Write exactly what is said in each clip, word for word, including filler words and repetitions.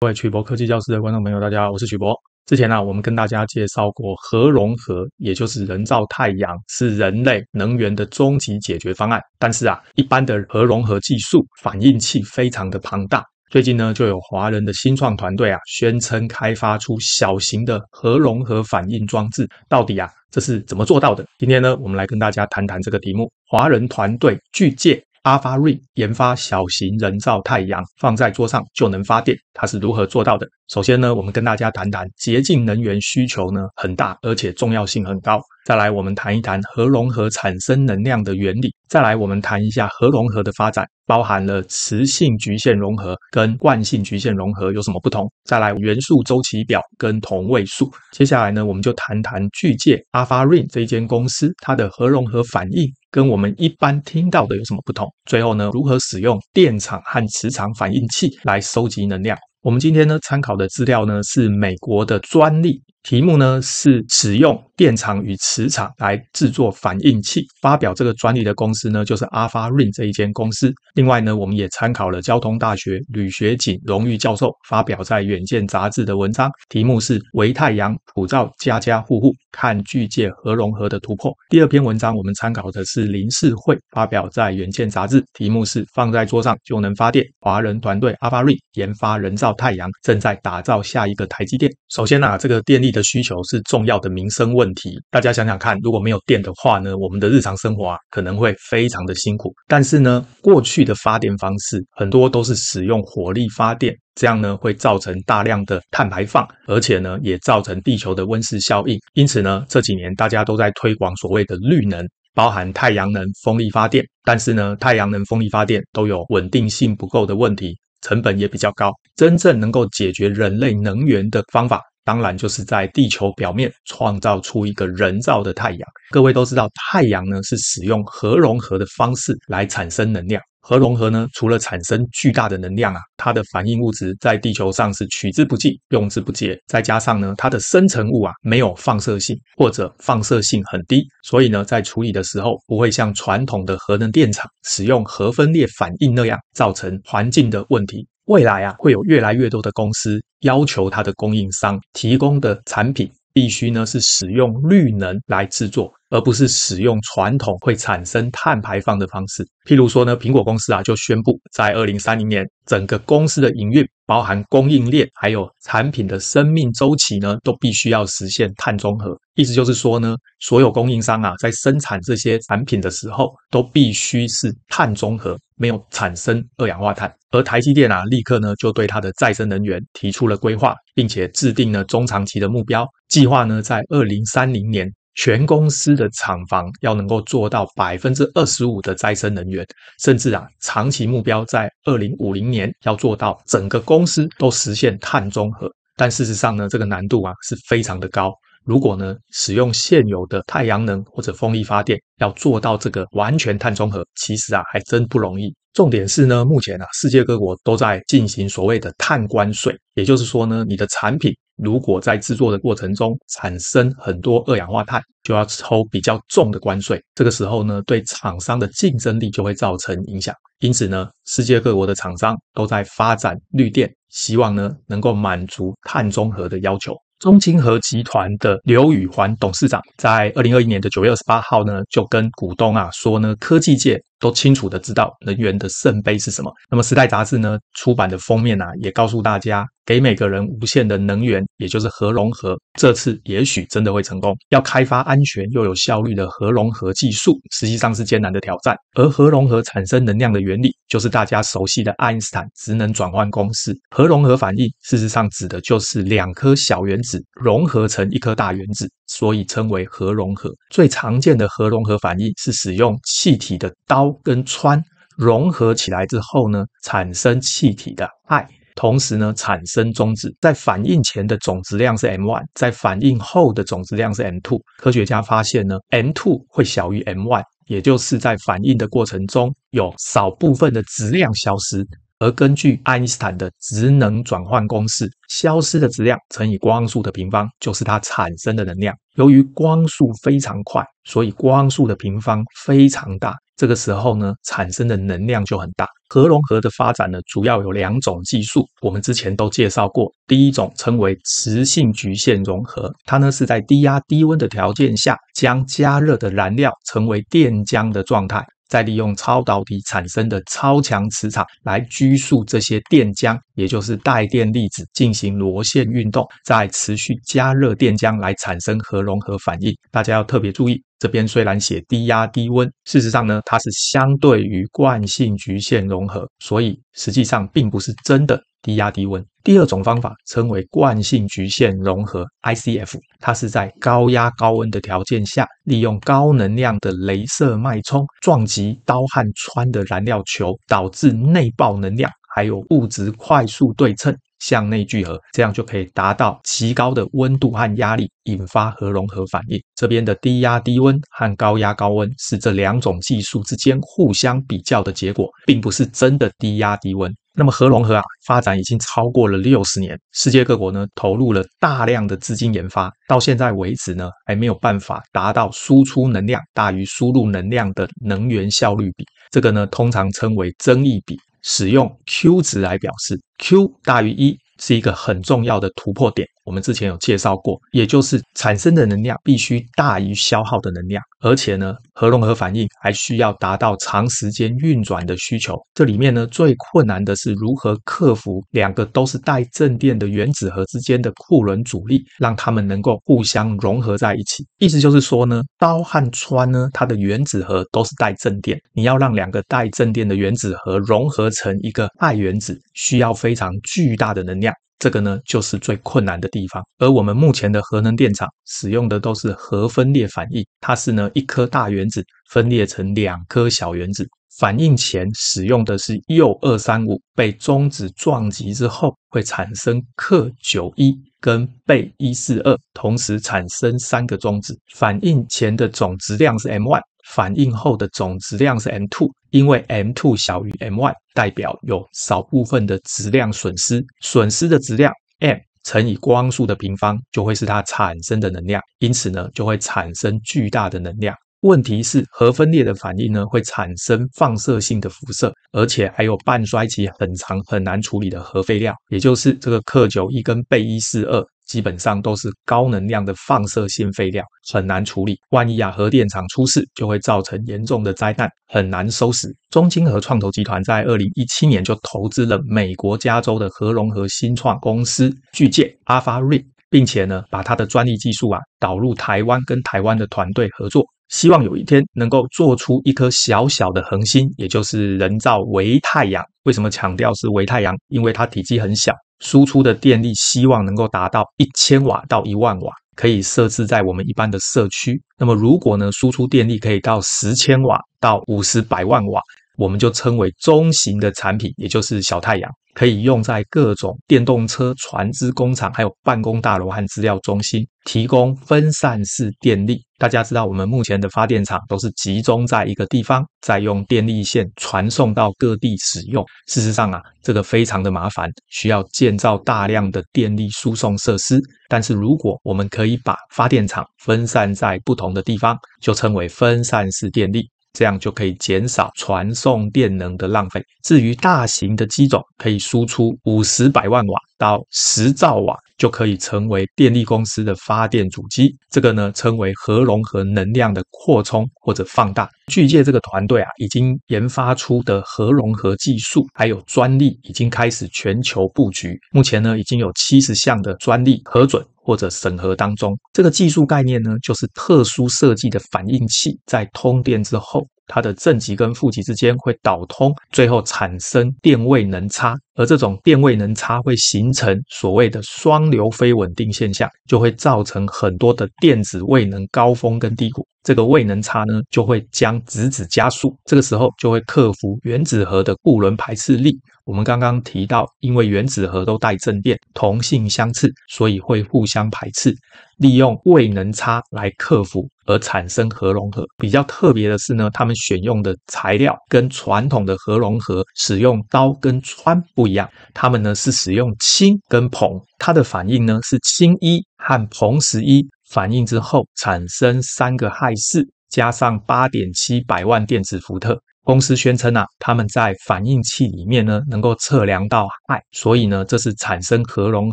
各位曲博科技教室的观众朋友，大家好，我是曲博。之前呢、啊，我们跟大家介绍过核融合，也就是人造太阳，是人类能源的终极解决方案。但是啊，一般的核融合技术反应器非常的庞大。最近呢，就有华人的新创团队啊，宣称开发出小型的核融合反应装置。到底啊，这是怎么做到的？今天呢，我们来跟大家谈谈这个题目。华人团队巨界。AlphaRay 研发小型人造太阳，放在桌上就能发电，它是如何做到的？首先呢，我们跟大家谈谈洁净能源需求呢很大，而且重要性很高。再来，我们谈一谈核融合产生能量的原理。再来，我们谈一下核融合的发展，包含了磁性局限融合跟惯性局限融合有什么不同。再来，元素周期表跟同位素。接下来呢，我们就谈谈巨界 AlphaRay 这一间公司，它的核融合反应跟我们一般听到的有什么不同。最后呢，如何使用电场和磁场反应器来收集能量。我们今天呢参考的资料呢是美国的专利，题目呢是使用电场与磁场来制作反应器。发表这个专利的公司呢就是 AlphaRay 这一间公司。另外呢，我们也参考了交通大学吕学锦荣誉教授发表在《远见》杂志的文章，题目是微太阳普照家家户户，看巨界核融合的突破。第二篇文章我们参考的是林世慧发表在《远见》杂志，题目是放在桌上就能发电，华人团队 AlphaRay 研发人造太阳，正在打造下一个台积电。首先啊，这个电力的需求是重要的民生问题。大家想想看，如果没有电的话呢，我们的日常生活啊可能会非常的辛苦。但是呢，过去的发电方式很多都是使用火力发电，这样呢会造成大量的碳排放，而且呢也造成地球的温室效应。因此呢，这几年大家都在推广所谓的绿能，包含太阳能、风力发电。但是呢，太阳能、风力发电都有稳定性不够的问题，成本也比较高。真正能够解决人类能源的方法，当然就是在地球表面创造出一个人造的太阳。各位都知道，太阳呢是使用核融合的方式来产生能量。核融合呢，除了产生巨大的能量啊，它的反应物质在地球上是取之不尽、用之不竭。再加上呢，它的生成物啊没有放射性，或者放射性很低，所以呢，在处理的时候不会像传统的核能电厂使用核分裂反应那样造成环境的问题。未来啊，会有越来越多的公司要求它的供应商提供的产品必须呢是使用绿能来制作，而不是使用传统会产生碳排放的方式。譬如说呢，苹果公司啊就宣布，在二零三零年，整个公司的营运，包含供应链还有产品的生命周期呢，都必须要实现碳中和。意思就是说呢，所有供应商啊在生产这些产品的时候，都必须是碳中和，没有产生二氧化碳。而台积电啊，立刻呢就对它的再生能源提出了规划，并且制定了中长期的目标，计划呢在二零三零年。全公司的厂房要能够做到 百分之二十五 的再生能源，甚至啊，长期目标在二零五零年要做到整个公司都实现碳中和。但事实上呢，这个难度啊是非常的高。如果呢使用现有的太阳能或者风力发电，要做到这个完全碳中和，其实啊还真不容易。重点是呢，目前啊世界各国都在进行所谓的碳关税，也就是说呢，你的产品如果在制作的过程中产生很多二氧化碳，就要抽比较重的关税。这个时候呢，对厂商的竞争力就会造成影响。因此呢，世界各国的厂商都在发展绿电，希望呢能够满足碳中和的要求。中清河集团的刘宇环董事长在二零二一年的九月二十八号呢，就跟股东啊说呢，科技界都清楚的知道能源的圣杯是什么。那么《时代》杂志呢出版的封面啊，也告诉大家，给每个人无限的能源，也就是核融合，这次也许真的会成功。要开发安全又有效率的核融合技术，实际上是艰难的挑战。而核融合产生能量的原理，就是大家熟悉的爱因斯坦质能转换公式。核融合反应事实上指的就是两颗小原子融合成一颗大原子，所以称为核融合。最常见的核融合反应是使用气体的氘跟氚融合起来之后呢，产生气体的氦，同时呢产生中子。在反应前的总质量是 M 一， 在反应后的总质量是 M 二。 科学家发现呢， M 二 会小于 M 一， 也就是在反应的过程中有少部分的质量消失，而根据爱因斯坦的质能转换公式，消失的质量乘以光速的平方，就是它产生的能量。由于光速非常快，所以光速的平方非常大。这个时候呢，产生的能量就很大。核融合的发展呢，主要有两种技术，我们之前都介绍过。第一种称为磁性局限融合，它呢是在低压低温的条件下，将加热的燃料成为电浆的状态，再利用超导体产生的超强磁场来拘束这些电浆，也就是带电粒子进行螺旋运动，再持续加热电浆来产生核融合反应。大家要特别注意，这边虽然写低压低温，事实上呢，它是相对于惯性局限融合，所以实际上并不是真的低压低温。第二种方法称为惯性局限融合 I C F， 它是在高压高温的条件下，利用高能量的雷射脉冲撞击刀和氚的燃料球，导致内爆能量还有物质快速对称向内聚合，这样就可以达到极高的温度和压力，引发核融合反应。这边的低压低温和高压高温是这两种技术之间互相比较的结果，并不是真的低压低温。那么核融合啊，发展已经超过了六十年，世界各国呢投入了大量的资金研发，到现在为止呢，还没有办法达到输出能量大于输入能量的能源效率比，这个呢通常称为争议比，使用 Q 值来表示。 Q 大于一是一个很重要的突破点，我们之前有介绍过，也就是产生的能量必须大于消耗的能量，而且呢，核融合反应还需要达到长时间运转的需求。这里面呢，最困难的是如何克服两个都是带正电的原子核之间的库仑阻力，让它们能够互相融合在一起。意思就是说呢，氘和氚呢，它的原子核都是带正电，你要让两个带正电的原子核融合成一个氦原子，需要非常巨大的能量，这个呢就是最困难的地方。而我们目前的核能电厂使用的都是核分裂反应，它是呢一颗大原子分裂成两颗小原子，反应前使用的是铀二三五，被中子撞击之后会产生氪九一跟钡一四二，同时产生三个中子。反应前的总质量是 M 一， 反应后的总质量是 M 二， 因为 M 二 小于 M 一， 代表有少部分的质量损失，损失的质量 M 乘以光速的平方就会是它产生的能量，因此呢就会产生巨大的能量。问题是核分裂的反应呢会产生放射性的辐射，而且还有半衰期很长很难处理的核废料，也就是这个氪九一跟钡一四二基本上都是高能量的放射性废料，很难处理。万一啊核电厂出事，就会造成严重的灾难，很难收拾。中晶核创投集团在二零一七年就投资了美国加州的核融合新创公司巨界 Alpha Ring， 并且呢把它的专利技术啊导入台湾，跟台湾的团队合作，希望有一天能够做出一颗小小的恒星，也就是人造微太阳。为什么强调是微太阳？因为它体积很小，输出的电力希望能够达到一千瓦到一万瓦，可以设置在我们一般的社区。那么如果呢输出电力可以到十千瓦到五十百万瓦，我们就称为中型的产品，也就是小太阳，可以用在各种电动车、船只工厂，还有办公大楼和资料中心，提供分散式电力。大家知道我们目前的发电厂都是集中在一个地方，再用电力线传送到各地使用。事实上啊，这个非常的麻烦，需要建造大量的电力输送设施。但是如果我们可以把发电厂分散在不同的地方，就称为分散式电力，这样就可以减少传送电能的浪费。至于大型的机种，可以输出五十百万瓦到十兆瓦，就可以成为电力公司的发电主机。这个呢称为核融合能量的扩充或者放大。巨界这个团队啊，已经研发出的核融合技术还有专利已经开始全球布局，目前呢已经有七十项的专利核准或者审核当中。这个技术概念呢，就是特殊设计的反应器，在通电之后，它的正极跟负极之间会导通，最后产生电位能差，而这种电位能差会形成所谓的双流非稳定现象，就会造成很多的电子位能高峰跟低谷。这个位能差呢，就会将质子加速，这个时候就会克服原子核的库仑排斥力。我们刚刚提到，因为原子核都带正电，同性相斥，所以会互相排斥，利用位能差来克服。而产生核融合。比较特别的是呢，他们选用的材料跟传统的核融合使用刀跟穿不一样，他们呢是使用氢跟硼，它的反应呢是氢一和硼十一反应之后产生三个氦四，加上 八点七百万电子伏特。公司宣称啊，他们在反应器里面呢能够测量到氦，所以呢，这是产生核融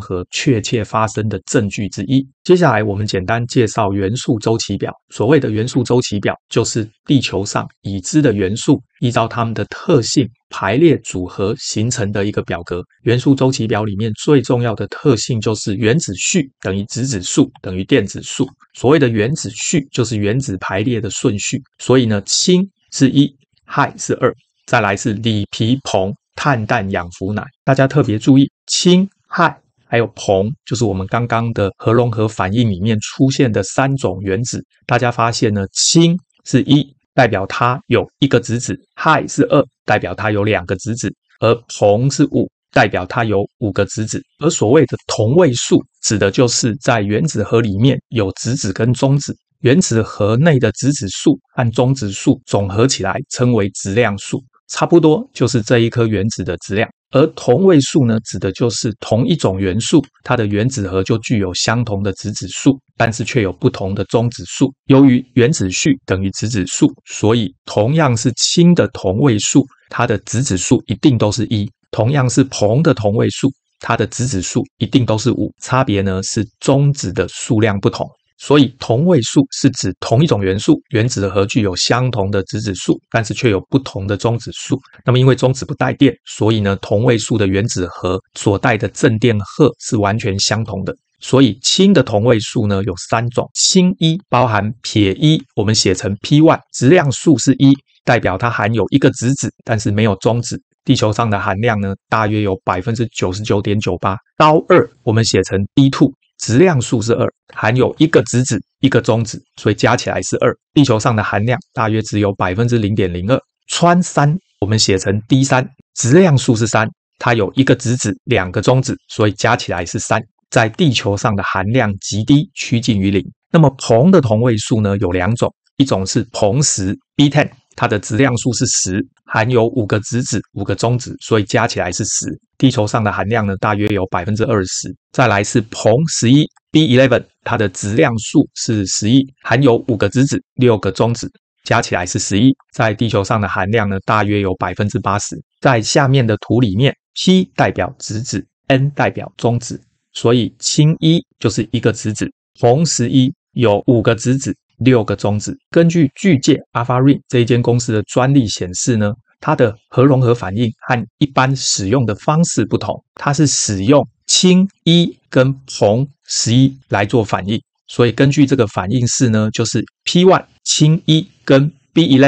合确切发生的证据之一。接下来我们简单介绍元素周期表。所谓的元素周期表，就是地球上已知的元素依照它们的特性排列组合形成的一个表格。元素周期表里面最重要的特性就是原子序等于质子数等于电子数。所谓的原子序就是原子排列的顺序，所以呢，氢是一。氦是二，再来是锂、铍、硼、碳、氮、氧、氟、氖。大家特别注意，氢、氦还有硼，就是我们刚刚的核融合反应里面出现的三种原子。大家发现呢，氢是一，代表它有一个质子；氦是二，代表它有两个质子；而硼是五，代表它有五个质子。而所谓的同位素，指的就是在原子核里面有质子跟中子。原子核内的质子数和中子数总合起来称为质量数，差不多就是这一颗原子的质量。而同位素呢，指的就是同一种元素，它的原子核就具有相同的质子数，但是却有不同的中子数。由于原子序等于质子数，所以同样是氢的同位素，它的质子数一定都是一；同样是硼的同位素，它的质子数一定都是五。差别呢是中子的数量不同。所以同位素是指同一种元素原子核具有相同的质子数，但是却有不同的中子数。那么因为中子不带电，所以呢同位素的原子核所带的正电荷是完全相同的。所以氢的同位素呢有三种，氢一包含撇一，我们写成 P 一， 质量数是一，代表它含有一个质子，但是没有中子。地球上的含量呢大约有 百分之九十九点九八。 氘二我们写成 D 二，质量数是二，含有一个质子一个中子，所以加起来是二。地球上的含量大约只有 百分之零点零二。 氚三我们写成 D 三， 质量数是三，它有一个质子两个中子，所以加起来是三，在地球上的含量极低，趋近于零。那么硼的同位素呢有两种，一种是硼十 B 十， 它的质量数是十，含有五个质子五个中子，所以加起来是十，地球上的含量呢大约有 百分之二十。 再来是硼十一 B 十一， 它的质量数是十一，含有五个质子六个中子，加起来是十一，在地球上的含量呢大约有 百分之八十。 在下面的图里面， P 代表质子， N 代表中子，所以氢一就是一个质子，硼十一有五个质子六个中子。根据巨界 AlphaRing 这一间公司的专利显示呢，它的核融合反应和一般使用的方式不同，它是使用氢一跟硼十一来做反应。所以根据这个反应式呢，就是 P 一 氢一跟 B 十一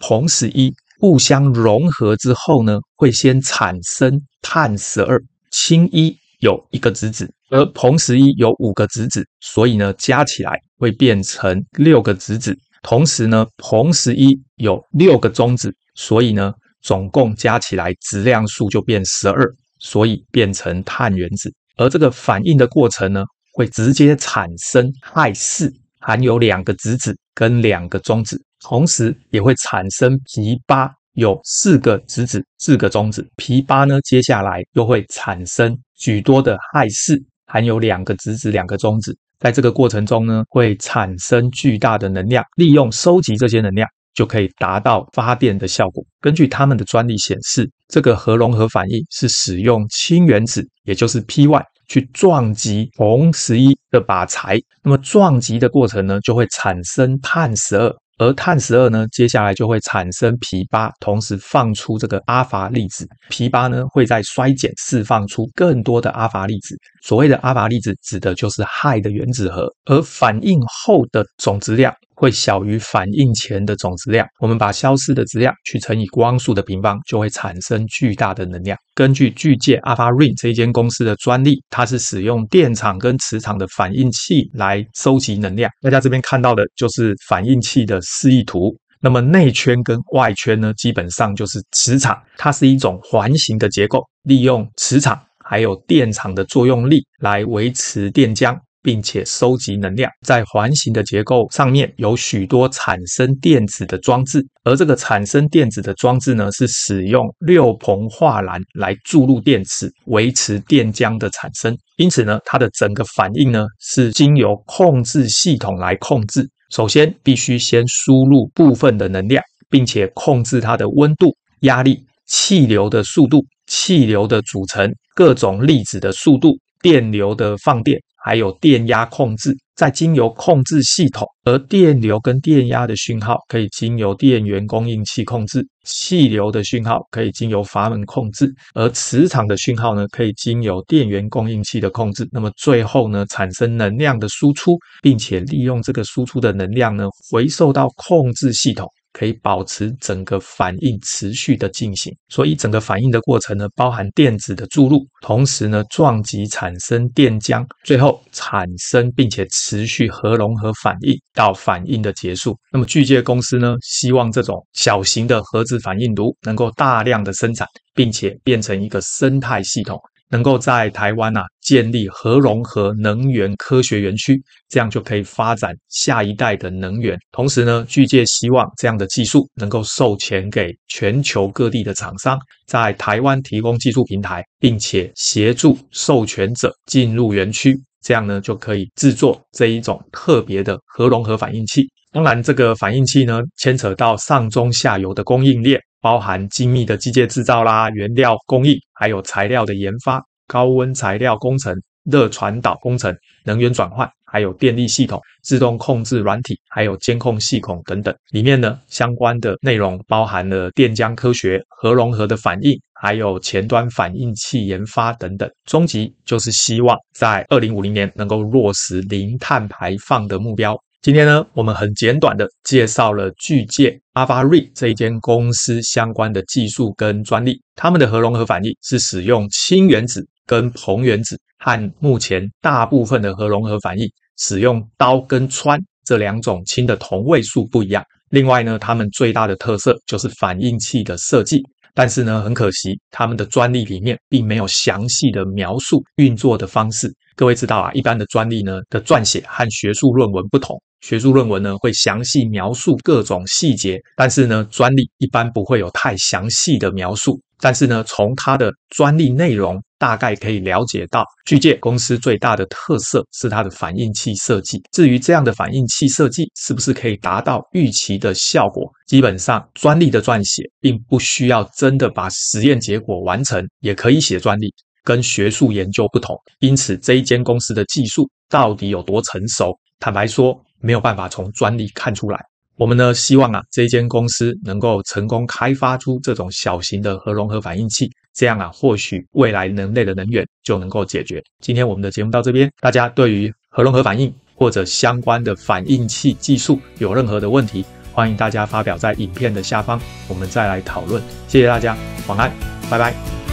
硼十一互相融合之后呢，会先产生碳十二。氢一有一个质子，而硼十一有五个质子，所以呢加起来会变成六个质子。同时呢，硼十一有六个中子，所以呢总共加起来质量数就变十二，所以变成碳原子。而这个反应的过程呢，会直接产生氦四，含有两个质子跟两个中子，同时也会产生铍八，有四个质子四个中子。铍八呢接下来又会产生许多的氦四，含有两个质子两个中子。在这个过程中呢，会产生巨大的能量，利用收集这些能量就可以达到发电的效果。根据他们的专利显示，这个核融合反应是使用氢原子，也就是 P 一 去撞击硼十一的靶材。那么撞击的过程呢，就会产生碳十二，而碳十二呢接下来就会产生铍八，同时放出这个阿法粒子。铍八呢会在衰减释放出更多的阿法粒子。所谓的阿法粒子指的就是氦的原子核，而反应后的总质量会小于反应前的总质量。我们把消失的质量去乘以光速的平方，就会产生巨大的能量。根据巨界 AlphaRing 这一间公司的专利，它是使用电场跟磁场的反应器来收集能量。大家这边看到的就是反应器的示意图。那么内圈跟外圈呢，基本上就是磁场，它是一种环形的结构，利用磁场还有电场的作用力来维持电浆，并且收集能量。在环形的结构上面有许多产生电子的装置，而这个产生电子的装置呢，是使用六硼化镧来注入电池，维持电浆的产生。因此呢，它的整个反应呢，是经由控制系统来控制。首先，必须先输入部分的能量，并且控制它的温度、压力、气流的速度、气流的组成、各种粒子的速度、电流的放电，还有电压控制。再经由控制系统，而电流跟电压的讯号可以经由电源供应器控制，气流的讯号可以经由阀门控制，而磁场的讯号呢，可以经由电源供应器的控制。那么最后呢，产生能量的输出，并且利用这个输出的能量呢，回收到控制系统，可以保持整个反应持续的进行。所以整个反应的过程呢，包含电子的注入，同时呢撞击产生电浆，最后产生并且持续核融合反应到反应的结束。那么巨界公司呢，希望这种小型的核子反应炉能够大量的生产，并且变成一个生态系统，能够在台湾啊建立核融合能源科学园区，这样就可以发展下一代的能源。同时呢，巨界希望这样的技术能够授权给全球各地的厂商，在台湾提供技术平台，并且协助授权者进入园区，这样呢就可以制作这一种特别的核融合反应器。当然，这个反应器呢牵扯到上中下游的供应链，包含精密的机械制造啦、原料工艺，还有材料的研发、高温材料工程、热传导工程、能源转换，还有电力系统、自动控制软体，还有监控系统等等。里面呢，相关的内容包含了电浆科学、核融合的反应，还有前端反应器研发等等。终极就是希望在二零五零年能够落实零碳排放的目标。今天呢，我们很简短的介绍了巨界 AlphaRay 这一间公司相关的技术跟专利。他们的核融合反应是使用氢原子跟硼原子，和目前大部分的核融合反应使用氘跟氚这两种氢的同位素不一样。另外呢，他们最大的特色就是反应器的设计。但是呢，很可惜，他们的专利里面并没有详细的描述运作的方式。各位知道啊，一般的专利呢的撰写和学术论文不同。学术论文呢会详细描述各种细节，但是呢专利一般不会有太详细的描述。但是呢，从它的专利内容大概可以了解到，巨界公司最大的特色是它的反应器设计。至于这样的反应器设计是不是可以达到预期的效果，基本上专利的撰写并不需要真的把实验结果完成，也可以写专利，跟学术研究不同。因此这一间公司的技术到底有多成熟，坦白说没有办法从专利看出来。我们呢希望啊，这一间公司能够成功开发出这种小型的核融合反应器，这样啊，或许未来人类的能源就能够解决。今天我们的节目到这边，大家对于核融合反应或者相关的反应器技术有任何的问题，欢迎大家发表在影片的下方，我们再来讨论。谢谢大家，晚安，拜拜。